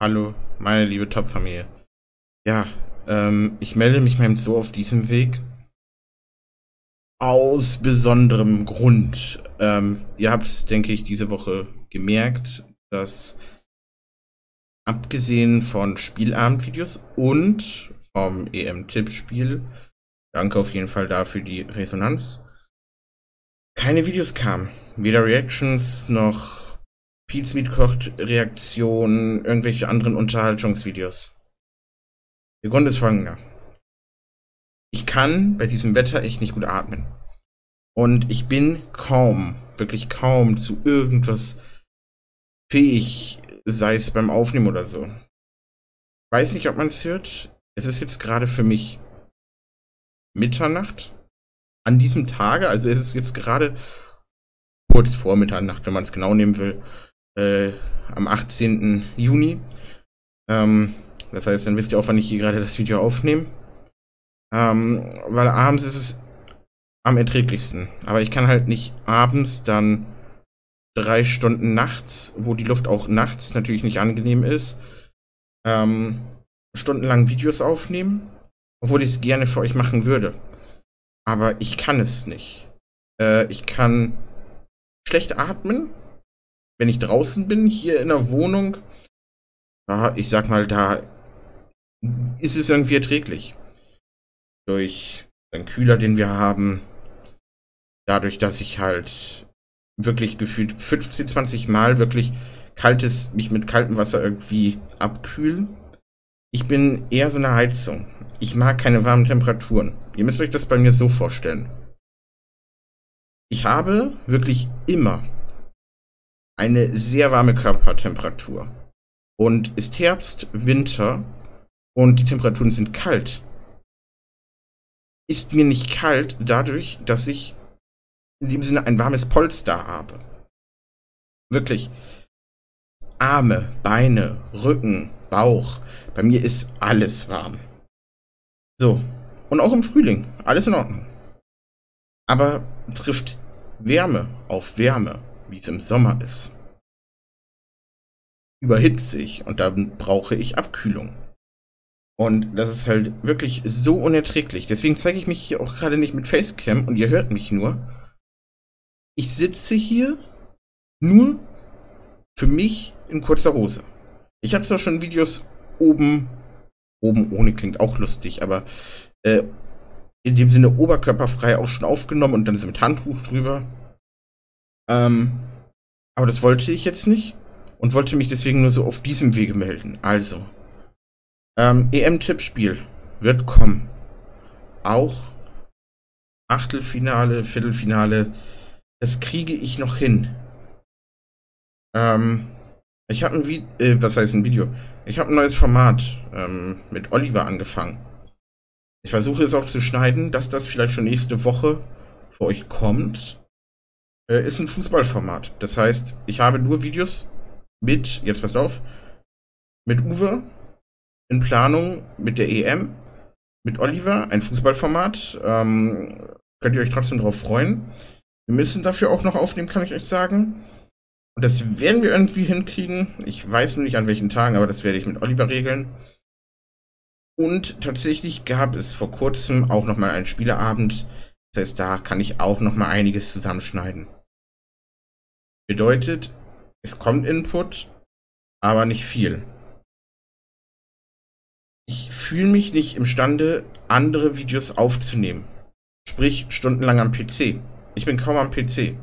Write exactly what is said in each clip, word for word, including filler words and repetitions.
Hallo, meine liebe Top-Familie. Ja, ähm, ich melde mich meinem Zoo auf diesem Weg. Aus besonderem Grund. Ähm, ihr habt es, denke ich, diese Woche gemerkt, dass abgesehen von Spielabendvideos und vom E M-Tippspiel, danke auf jeden Fall dafür die Resonanz, keine Videos kamen. Weder Reactions noch Pete's Meat kocht Reaktionen, irgendwelche anderen Unterhaltungsvideos. Der Grund ist folgender. Ich kann bei diesem Wetter echt nicht gut atmen. Und ich bin kaum, wirklich kaum zu irgendwas fähig, sei es beim Aufnehmen oder so. Weiß nicht, ob man es hört. Es ist jetzt gerade für mich Mitternacht. An diesem Tage, also es ist jetzt gerade kurz vor Mitternacht, wenn man es genau nehmen will. Äh, am achtzehnten Juni. Ähm, das heißt, dann wisst ihr auch, wann ich hier gerade das Video aufnehme. Ähm, weil abends ist es am erträglichsten. Aber ich kann halt nicht abends dann drei Stunden nachts, wo die Luft auch nachts natürlich nicht angenehm ist, ähm, stundenlang Videos aufnehmen, obwohl ich es gerne für euch machen würde. Aber ich kann es nicht. Äh, ich kann schlecht atmen, wenn ich draußen bin, hier in der Wohnung, ja, ich sag mal, da ist es irgendwie erträglich. Durch den Kühler, den wir haben, dadurch, dass ich halt wirklich gefühlt fünfzehn, zwanzig Mal wirklich kaltes, mich mit kaltem Wasser irgendwie abkühlen. Ich bin eher so eine Heizung. Ich mag keine warmen Temperaturen. Ihr müsst euch das bei mir so vorstellen. Ich habe wirklich immer eine sehr warme Körpertemperatur. Und ist Herbst, Winter und die Temperaturen sind kalt. Ist mir nicht kalt dadurch, dass ich in dem Sinne ein warmes Polster habe. Wirklich. Arme, Beine, Rücken, Bauch. Bei mir ist alles warm. So. Und auch im Frühling. Alles in Ordnung. Aber trifft Wärme auf Wärme, wie es im Sommer ist. Überhitze ich und dann brauche ich Abkühlung. Und das ist halt wirklich so unerträglich. Deswegen zeige ich mich hier auch gerade nicht mit Facecam und ihr hört mich nur. Ich sitze hier nur für mich in kurzer Hose. Ich habe zwar schon Videos oben, oben ohne klingt auch lustig, aber äh, in dem Sinne oberkörperfrei auch schon aufgenommen und dann ist mit Handtuch drüber. Ähm, aber das wollte ich jetzt nicht und wollte mich deswegen nur so auf diesem Wege melden. Also, ähm, E M-Tippspiel wird kommen. Auch Achtelfinale, Viertelfinale, das kriege ich noch hin. Ähm, ich habe ein Video, äh, was heißt ein Video? Ich habe ein neues Format ähm, mit Oliver angefangen. Ich versuche es auch zu schneiden, dass das vielleicht schon nächste Woche für euch kommt. Äh, ist ein Fußballformat. Das heißt, ich habe nur Videos mit, jetzt passt auf, mit Uwe in Planung, mit der E M, mit Oliver, ein Fußballformat. Ähm, könnt ihr euch trotzdem drauf freuen. Wir müssen dafür auch noch aufnehmen, kann ich euch sagen. Und das werden wir irgendwie hinkriegen. Ich weiß nur nicht an welchen Tagen, aber das werde ich mit Oliver regeln. Und tatsächlich gab es vor kurzem auch nochmal einen Spieleabend. Das heißt, da kann ich auch nochmal einiges zusammenschneiden. Bedeutet, es kommt Input, aber nicht viel. Ich fühle mich nicht imstande, andere Videos aufzunehmen. Sprich, stundenlang am P C. Ich bin kaum am P C.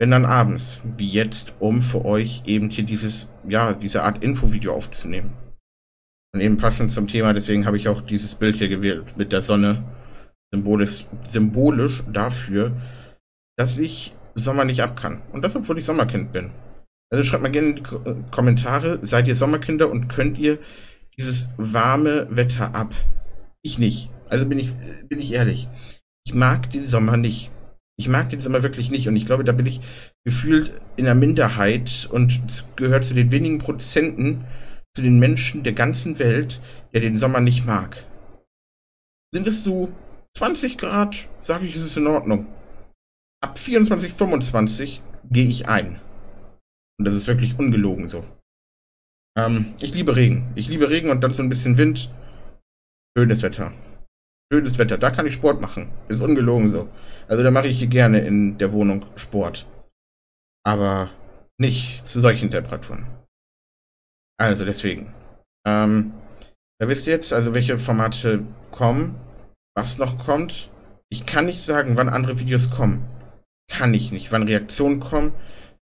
Wenn dann abends, wie jetzt, um für euch eben hier dieses, ja, diese Art Infovideo aufzunehmen. Und eben passend zum Thema, deswegen habe ich auch dieses Bild hier gewählt mit der Sonne, symbolisch, symbolisch dafür, dass ich Sommer nicht ab kann. Und das, obwohl ich Sommerkind bin. Also schreibt mal gerne in die Kommentare, seid ihr Sommerkinder und könnt ihr dieses warme Wetter ab? Ich nicht. Also bin ich, bin ich ehrlich. Ich mag den Sommer nicht. Ich mag den Sommer wirklich nicht und ich glaube, da bin ich gefühlt in der Minderheit und gehört zu den wenigen Prozenten, zu den Menschen der ganzen Welt, der den Sommer nicht mag. Sind es so zwanzig Grad, sage ich, ist es in Ordnung. Ab vierundzwanzig, fünfundzwanzig gehe ich ein. Und das ist wirklich ungelogen so. Ähm, ich liebe Regen. Ich liebe Regen und dann so ein bisschen Wind. Schönes Wetter. Schönes Wetter. Da kann ich Sport machen. Ist ungelogen so. Also da mache ich hier gerne in der Wohnung Sport. Aber nicht zu solchen Temperaturen. Also deswegen. Ähm, da wisst ihr jetzt, also welche Formate kommen, was noch kommt. Ich kann nicht sagen, wann andere Videos kommen. Kann ich nicht. Wann Reaktionen kommen.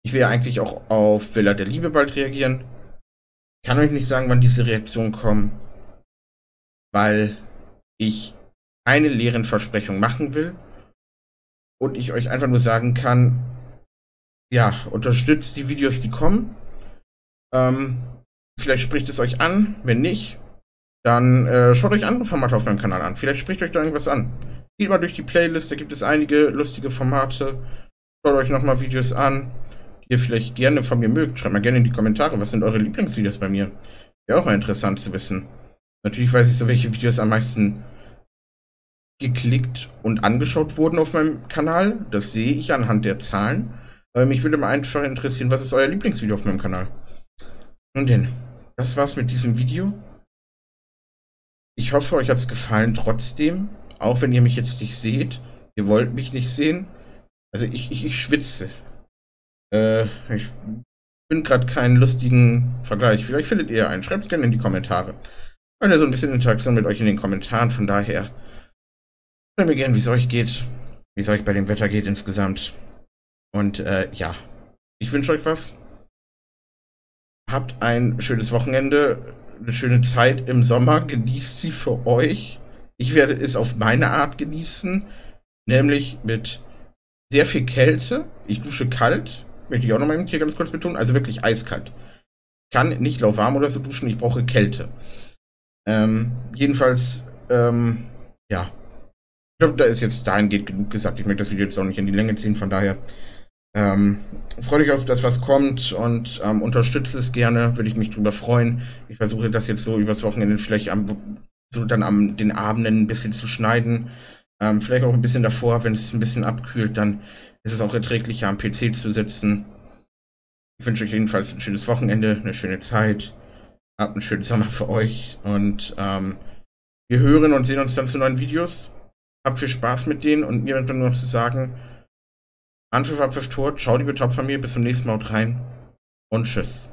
Ich will ja eigentlich auch auf Villa der Liebe bald reagieren. Kann euch nicht sagen, wann diese Reaktionen kommen. Weil ich keine leeren Versprechungen machen will. Und ich euch einfach nur sagen kann, ja, unterstützt die Videos, die kommen. Ähm, vielleicht spricht es euch an. Wenn nicht, dann äh, schaut euch andere Formate auf meinem Kanal an. Vielleicht spricht euch da irgendwas an. Geht mal durch die Playlist, da gibt es einige lustige Formate. Schaut euch nochmal Videos an, die ihr vielleicht gerne von mir mögt. Schreibt mal gerne in die Kommentare, was sind eure Lieblingsvideos bei mir. Wäre auch mal interessant zu wissen. Natürlich weiß ich so, welche Videos am meisten geklickt und angeschaut wurden auf meinem Kanal. Das sehe ich anhand der Zahlen. Aber mich würde mal einfach interessieren, was ist euer Lieblingsvideo auf meinem Kanal? Nun denn, das war's mit diesem Video. Ich hoffe, euch hat's gefallen trotzdem. Auch wenn ihr mich jetzt nicht seht. Ihr wollt mich nicht sehen. Also ich, ich, ich schwitze. Äh, ich bin gerade keinen lustigen Vergleich. Vielleicht findet ihr einen. Schreibt es gerne in die Kommentare. Weil da so ein bisschen Interaktion mit euch in den Kommentaren. Von daher, schreibt mir gerne, wie es euch geht. Wie es euch bei dem Wetter geht insgesamt. Und äh, ja, ich wünsche euch was. Habt ein schönes Wochenende. Eine schöne Zeit im Sommer. Genießt sie für euch. Ich werde es auf meine Art genießen. Nämlich mit sehr viel Kälte. Ich dusche kalt. Möchte ich auch nochmal hier ganz kurz betonen. Also wirklich eiskalt. Ich kann nicht lauwarm oder so duschen. Ich brauche Kälte. Ähm, jedenfalls, ähm, ja. Ich glaube, da ist jetzt dahingehend genug gesagt. Ich möchte das Video jetzt auch nicht in die Länge ziehen. Von daher, ähm, freut euch auf das, was kommt. Und ähm, unterstützt es gerne. Würde ich mich drüber freuen. Ich versuche das jetzt so übers Wochenende vielleicht am, so dann am den Abenden ein bisschen zu schneiden. Ähm, vielleicht auch ein bisschen davor, wenn es ein bisschen abkühlt, dann ist es auch erträglicher, am P C zu sitzen. Ich wünsche euch jedenfalls ein schönes Wochenende, eine schöne Zeit. Habt einen schönen Sommer für euch. Und ähm, wir hören und sehen uns dann zu neuen Videos. Habt viel Spaß mit denen. Und mir bleibt nur noch zu sagen, Anpfiff, Abpfiff, Tor. Ciao, liebe Top-Familie. Bis zum nächsten Mal. Haut rein. Und tschüss.